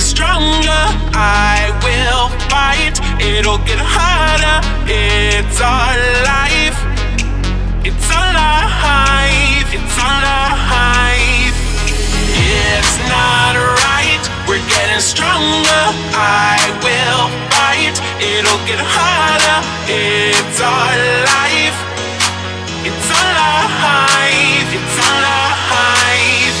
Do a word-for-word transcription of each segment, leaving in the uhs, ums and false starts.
get stronger, I will fight. It'll get harder, it's our life. It's our life, it's our life. It's not right, we're getting stronger, I will fight. It'll get harder, it's our life. It's our life, it's our life. It's our life.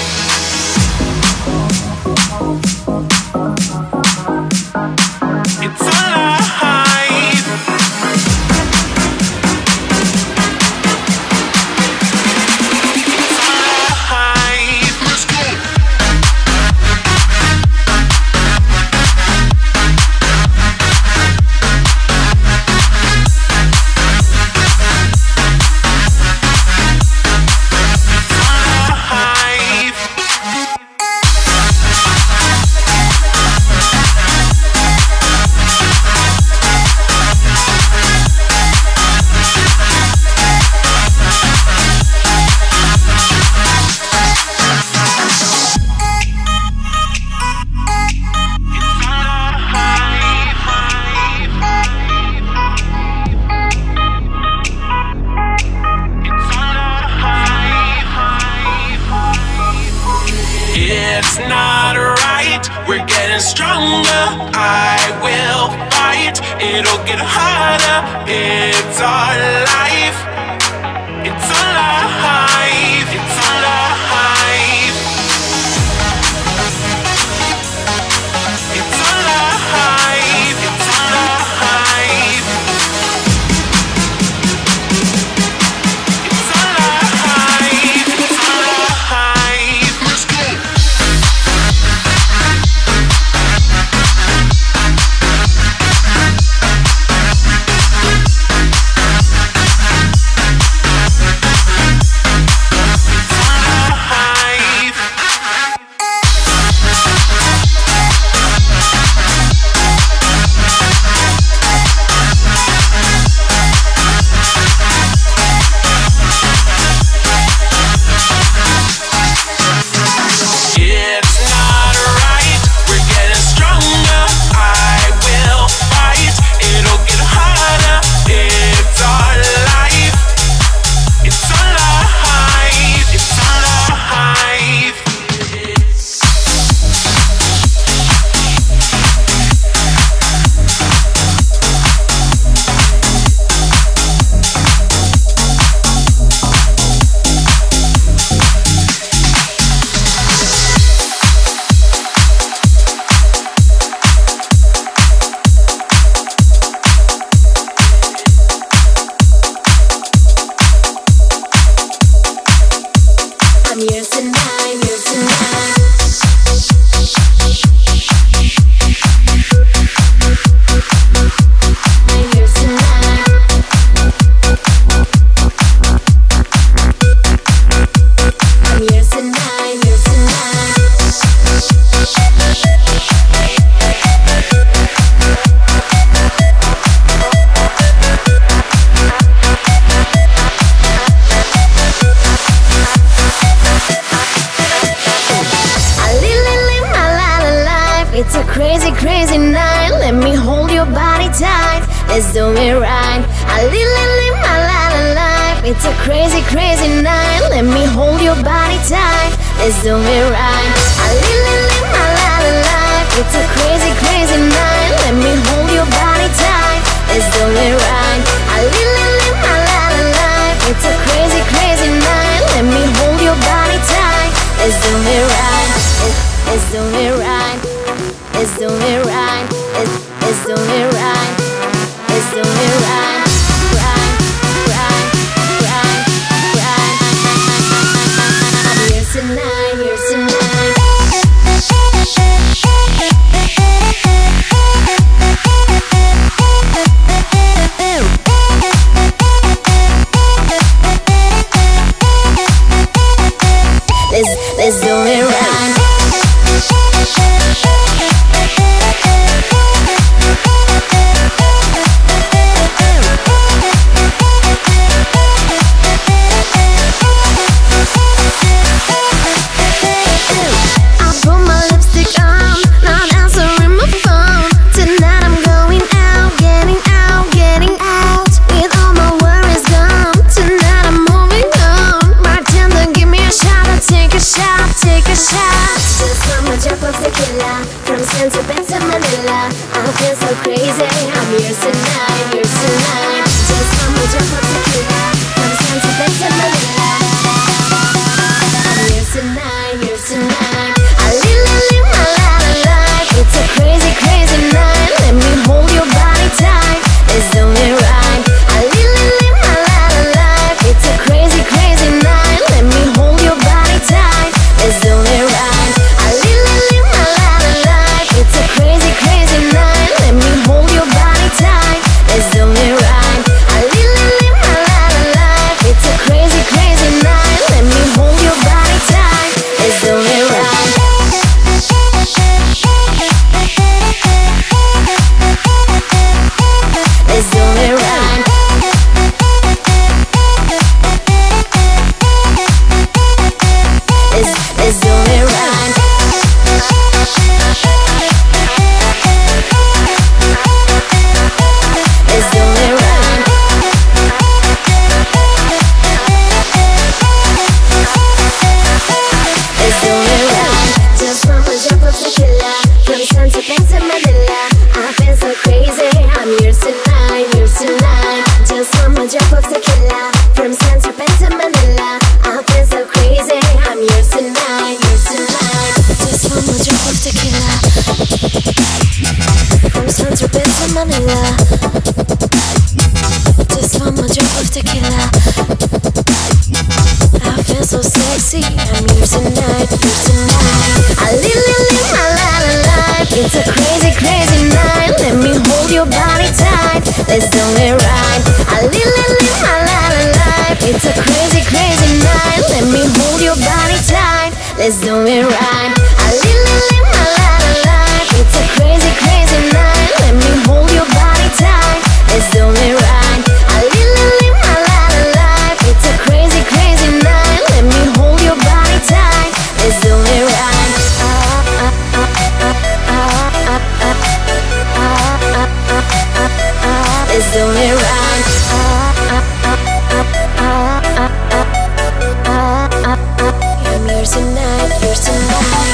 It's our life. Let's go. It's not right, we're getting stronger, I will fight. It'll get harder, it's our life. It's our life, it's our life. It's our life, it's our life. It's our life, it's our life. Let's go. It's a crazy, crazy night. Let me hold your body tight. Let's do it right. I live, live, live my life, life. It's a crazy, crazy night. Let me hold your body tight. Let's do it right. I live, live, live my life, life. It's a crazy, crazy night. Let me hold your body tight. Let's do it right. I live, live, live my life, life. It's a crazy, crazy night. Let me hold your body tight. Let's do it right. Let's do it right. Let's do it right. Let's do it right. Let's do it right. Right, right, right, right. I'm here tonight, here tonight. Let's let's do it right. I put my lipstick on, not answer Just from a drop of tequila, from Santa Fe to Manila, I feel so crazy, I'm yours tonight, yours tonight. Just from a drop of tequila, from Santa Fe to Manila, I'm yours tonight, yours tonight. I live, I live my life, life. It's a crazy, crazy night. Let me hold your body tight, it's only right. I live, I live my life, life. It's a crazy, crazy night. Let me hold your body tight, it's only right. Manila. Just one more drop of tequila, I feel so sexy, I'm yours tonight, yours tonight. I live, live, live my life, life. It's a crazy, crazy night. Let me hold your body tight, let's do it right. I live, live, live my life, life. It's a crazy, crazy night. Let me hold your body tight, let's do it right. I live, live, live my life, life. It's a crazy, crazy night. Let me hold your body tight, it's only right. I live, live, live my life, life. It's a crazy, crazy night. Let me hold your body tight, it's only right. It's only right. I'm yours tonight, yours tonight.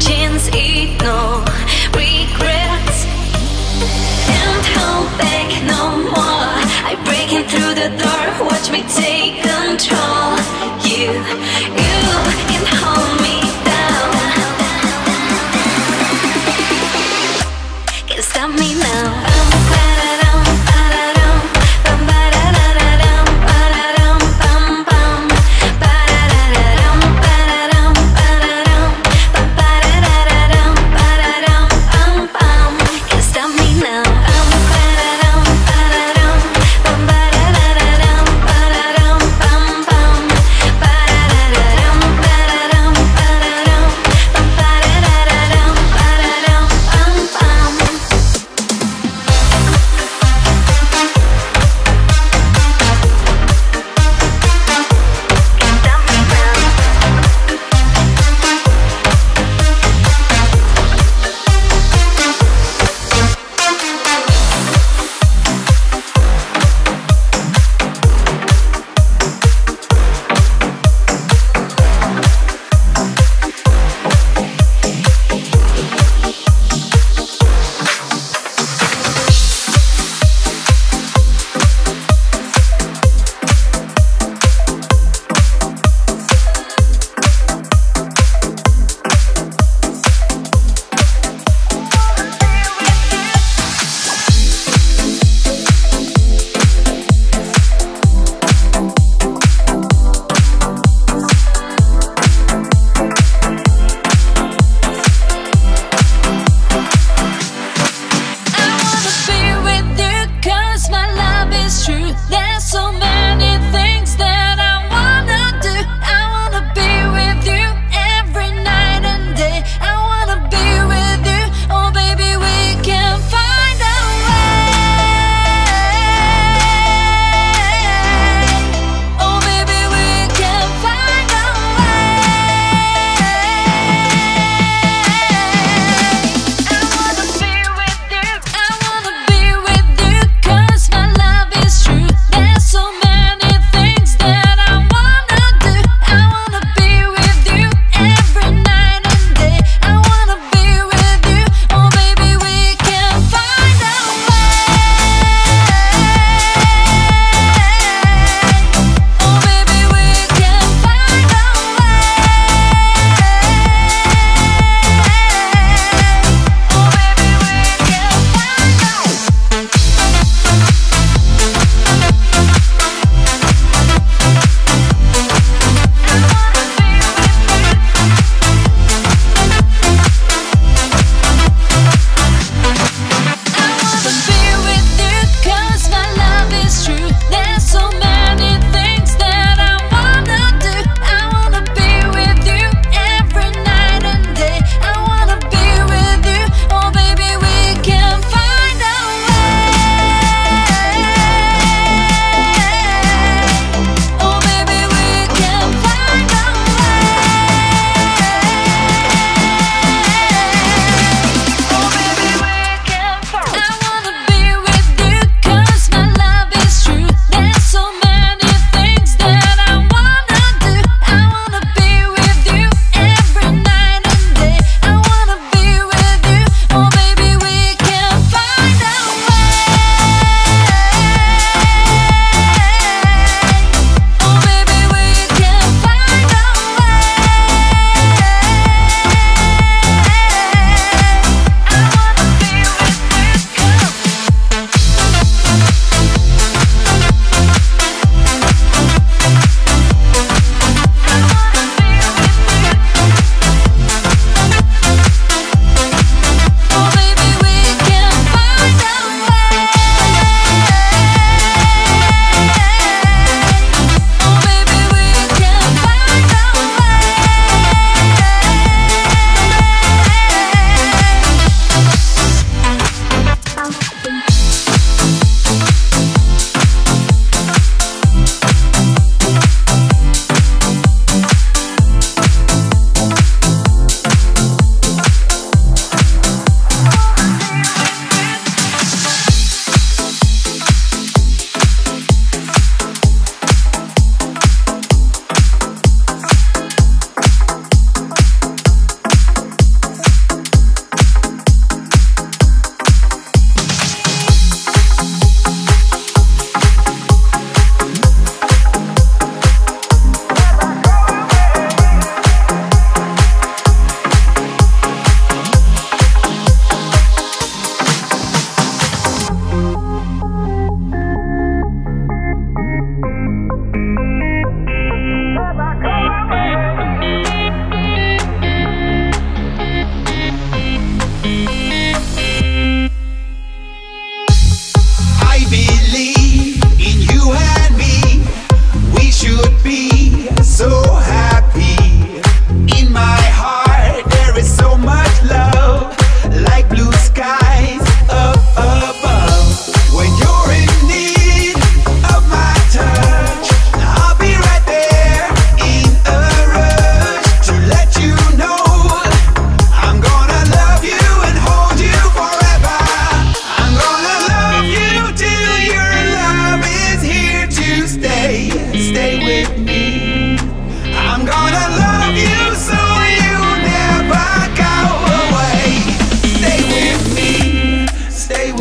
Chance, ignore regrets. breaking through the door. Watch me take control. You, you can hold me down. Can't stop me now.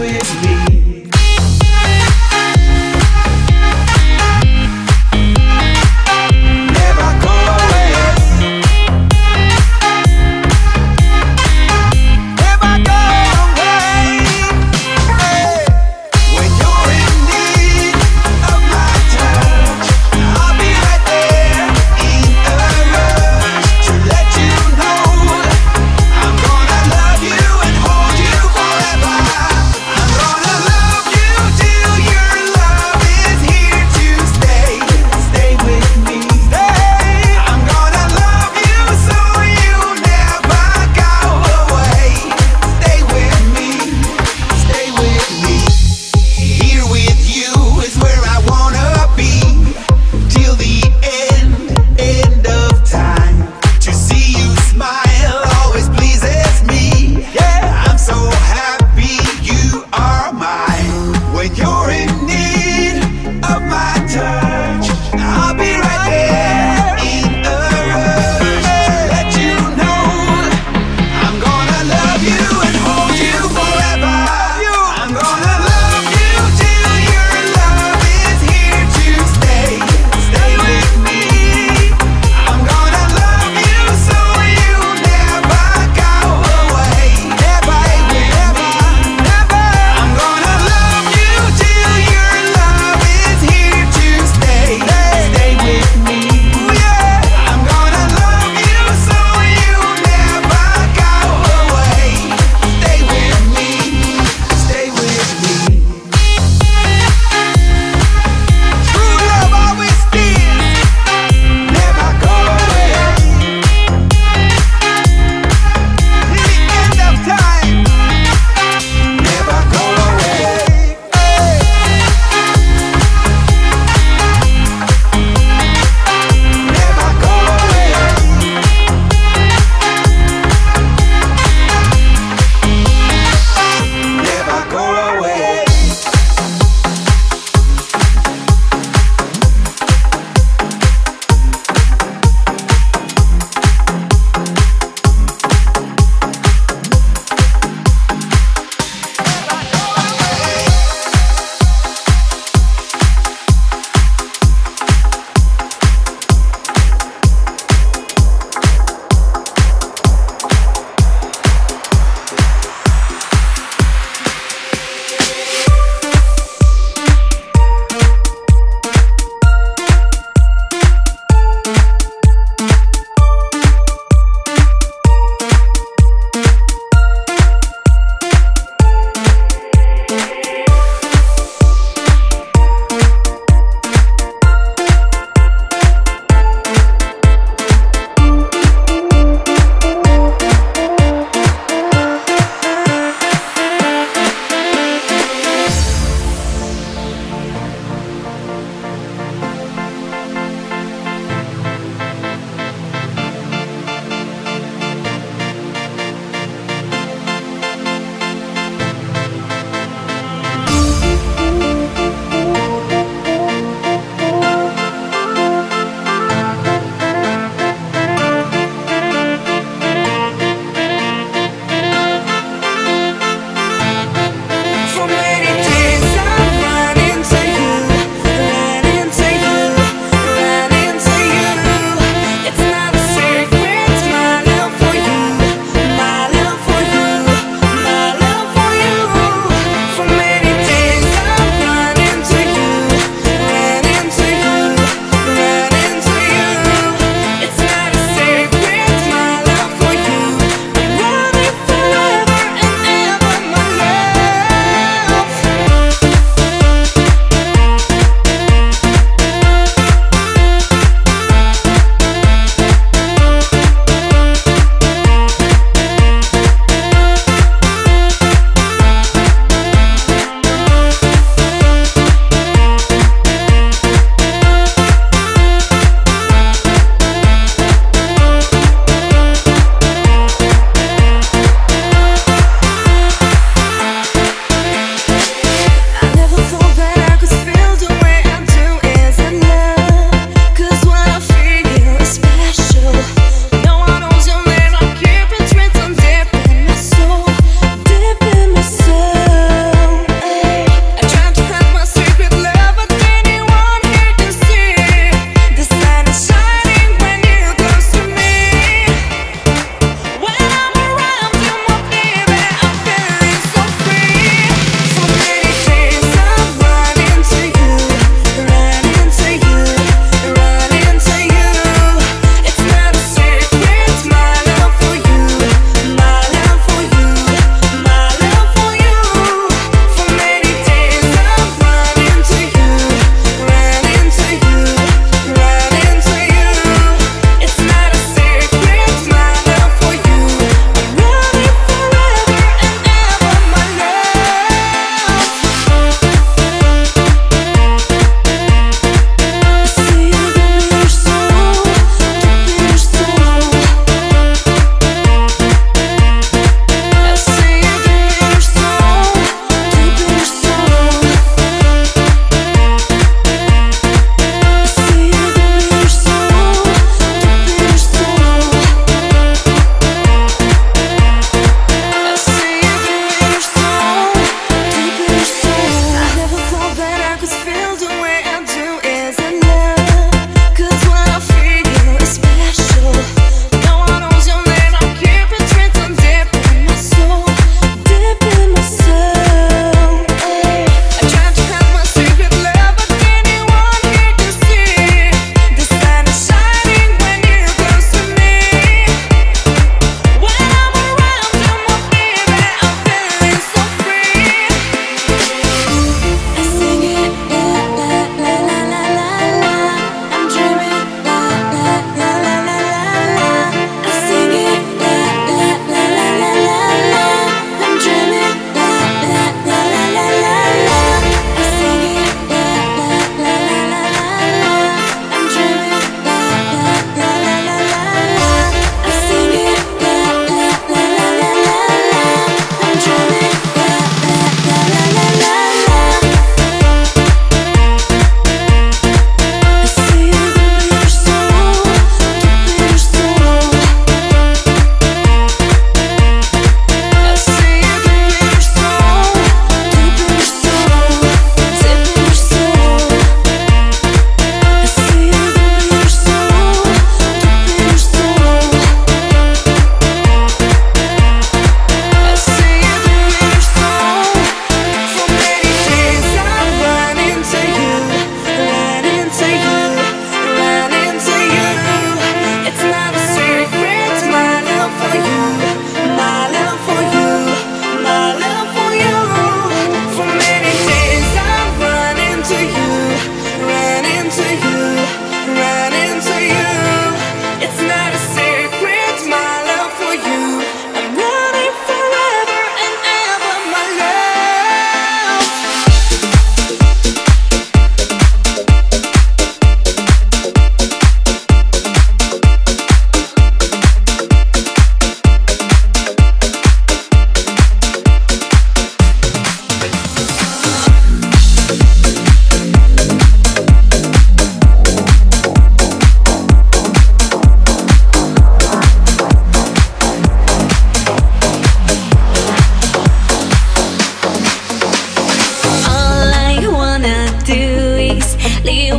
with me.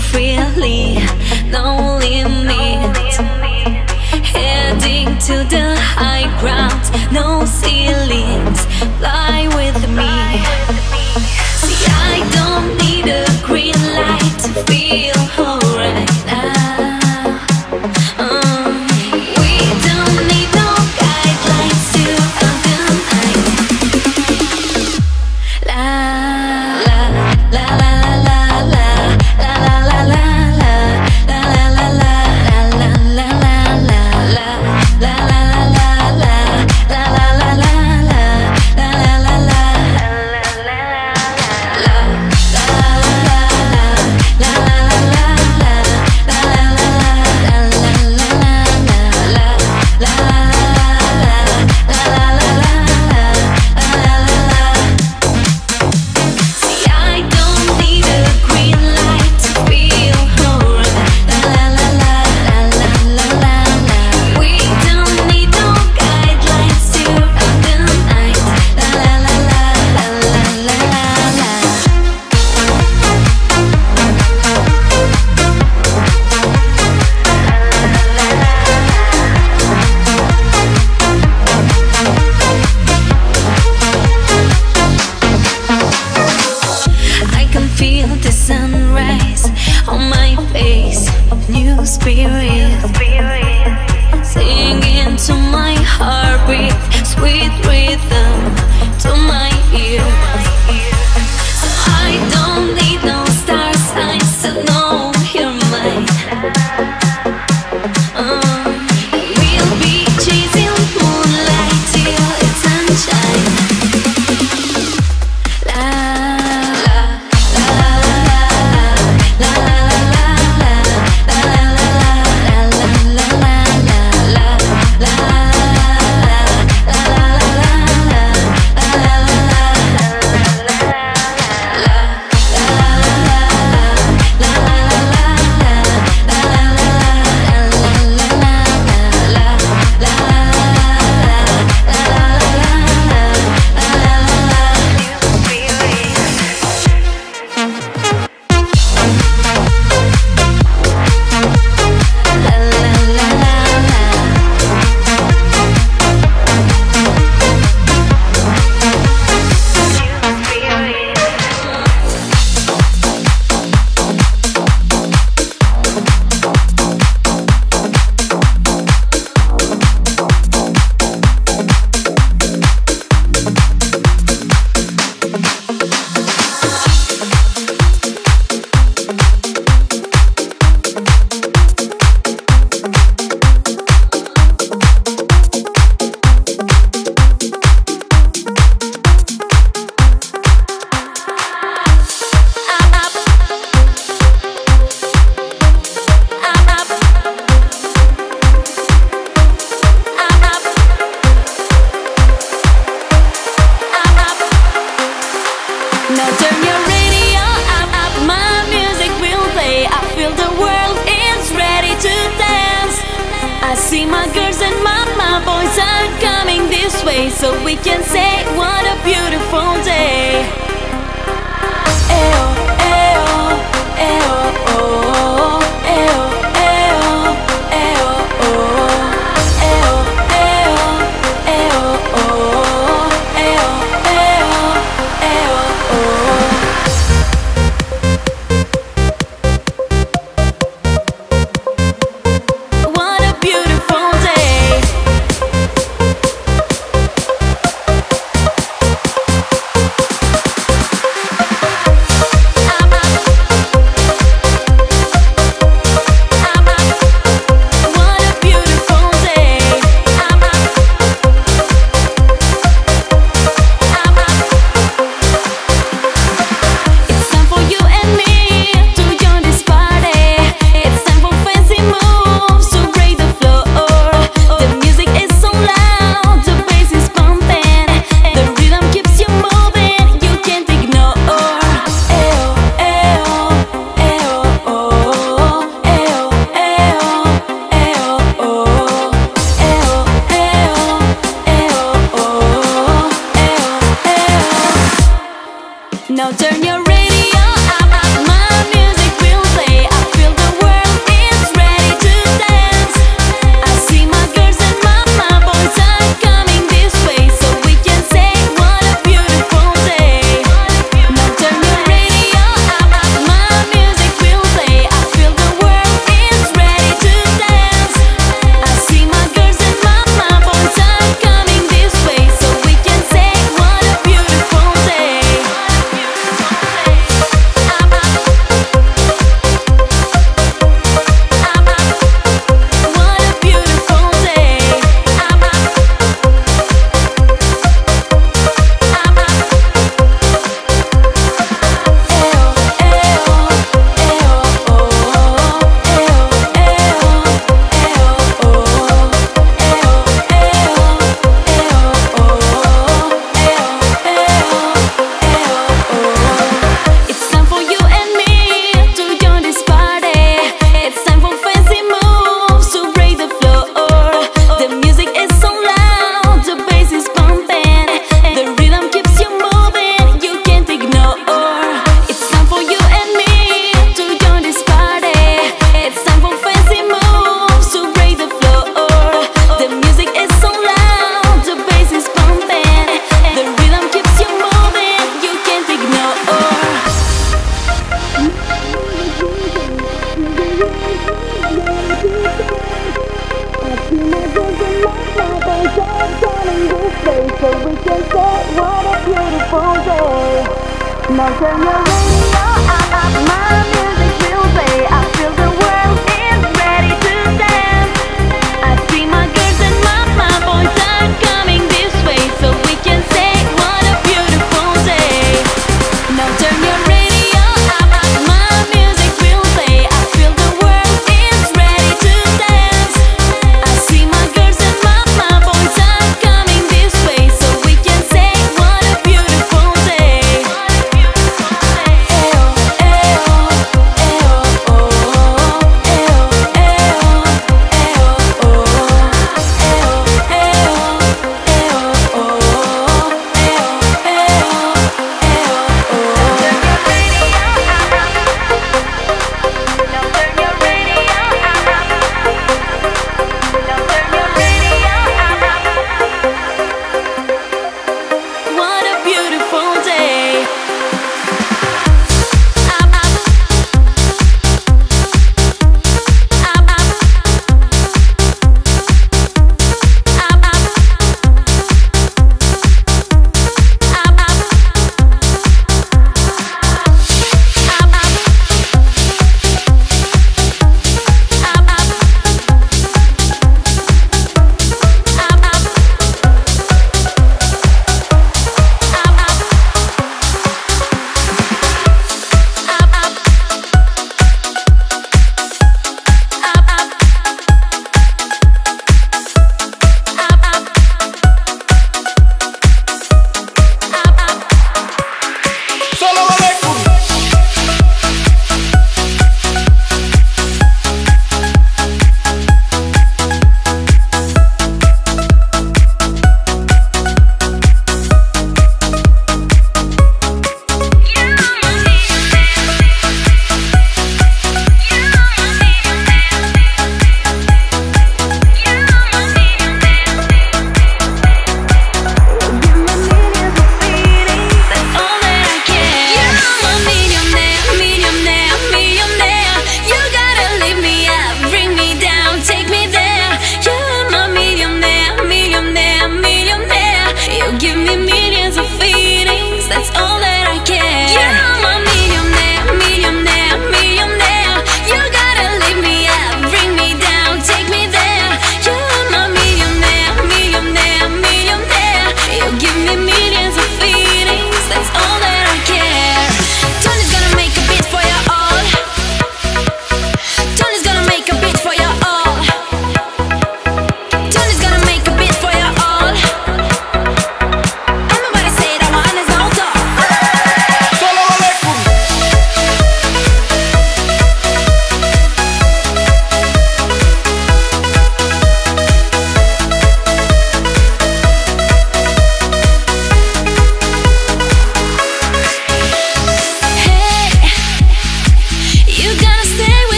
freely, no limit. Heading to the high ground, no ceilings, fly with me. See, I don't need a green light to feel alright now. um, We don't need no guidelines to undermine. La la la la. Feel the sunrise on my face, new spirit, singing to my heartbeat, sweet rhythm to my ear. So I don't need no star signs, so no, you're mine. Um, we'll be chasing moonlight till it's sunshine. See, my girls and my, my boys are coming this way, so we can say what a beautiful day. Ew. Oh,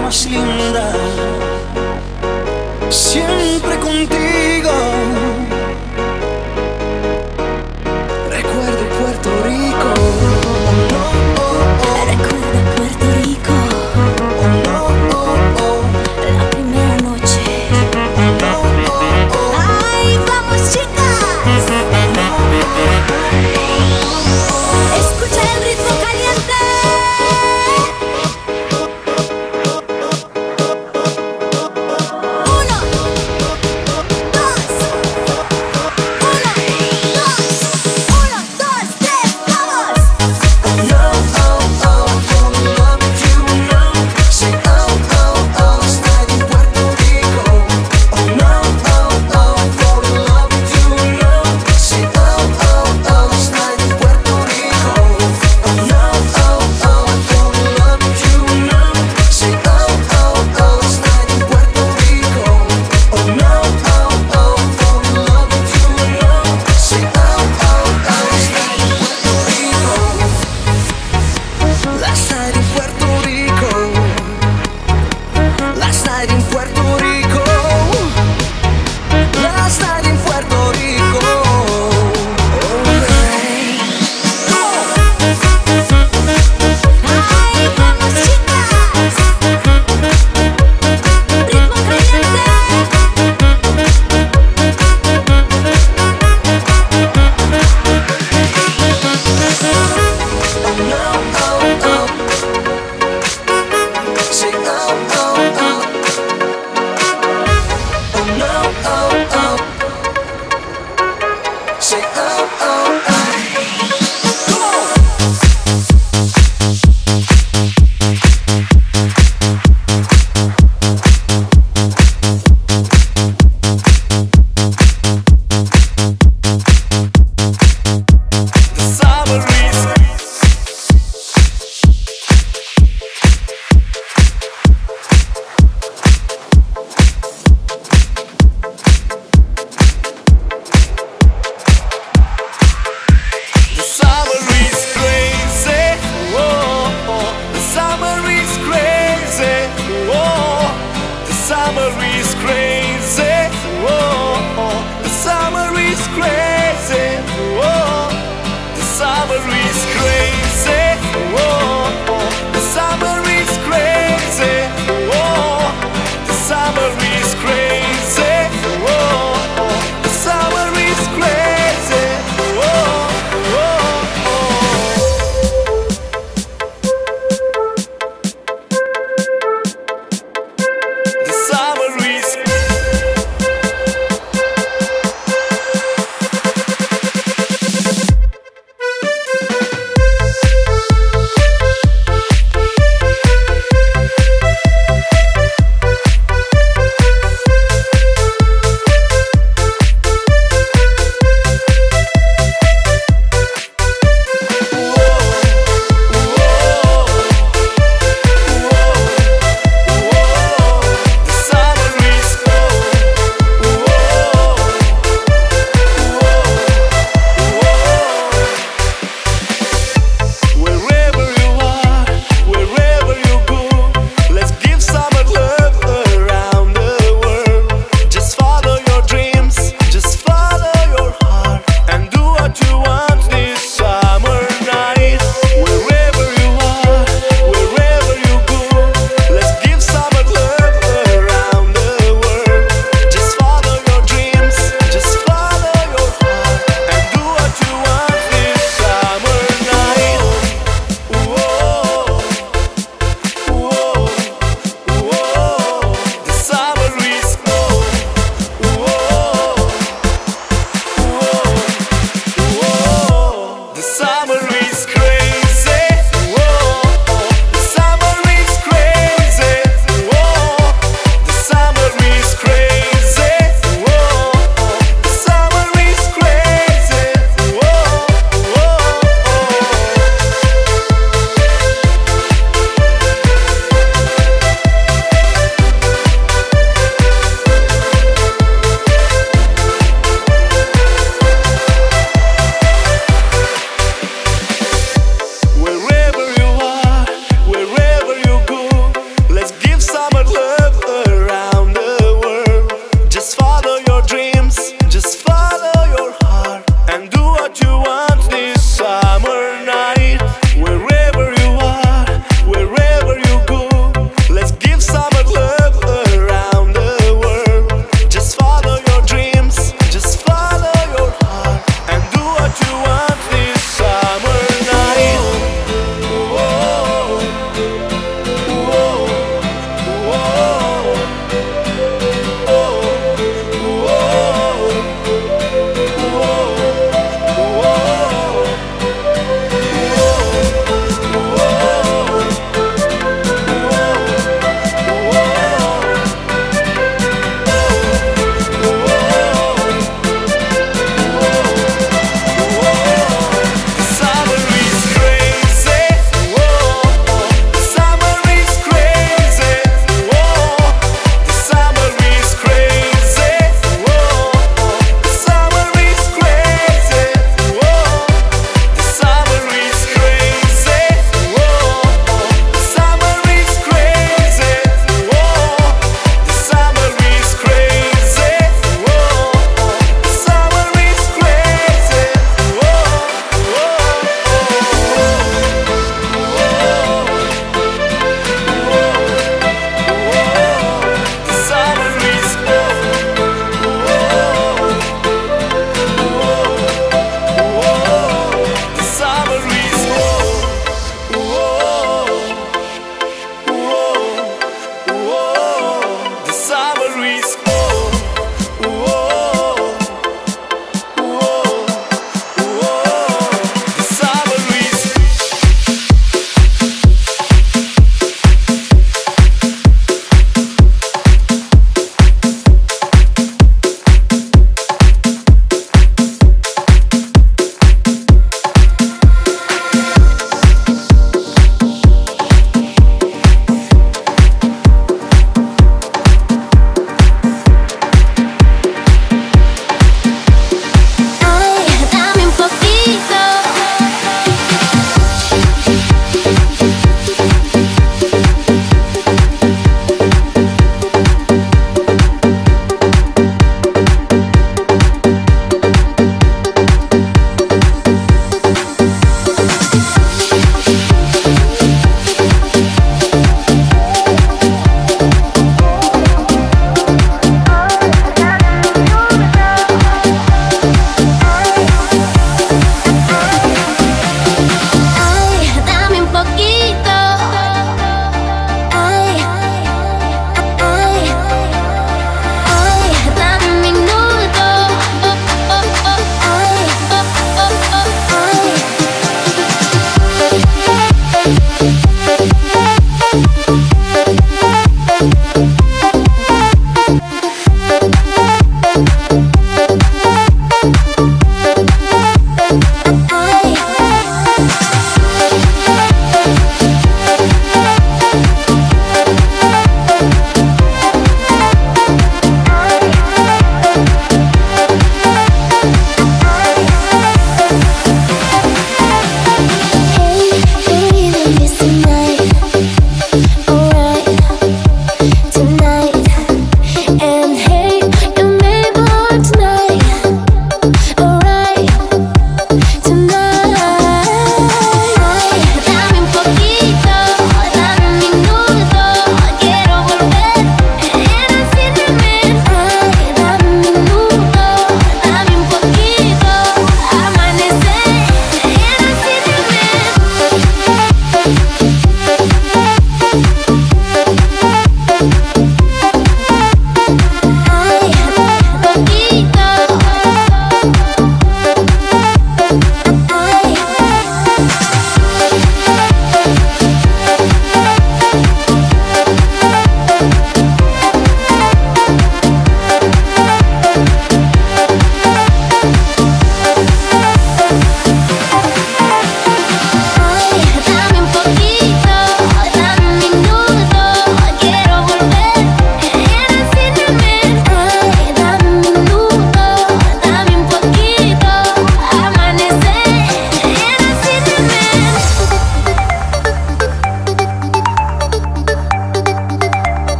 cosa más linda, siempre contigo. Recuerdo Puerto Rico, oh, oh, oh. Recuerdo Puerto Rico, oh, oh, oh. La primera noche, oh, oh, oh. ¡Ay, vamos chicas! Escucha el ritmo caliente. Summer is crazy.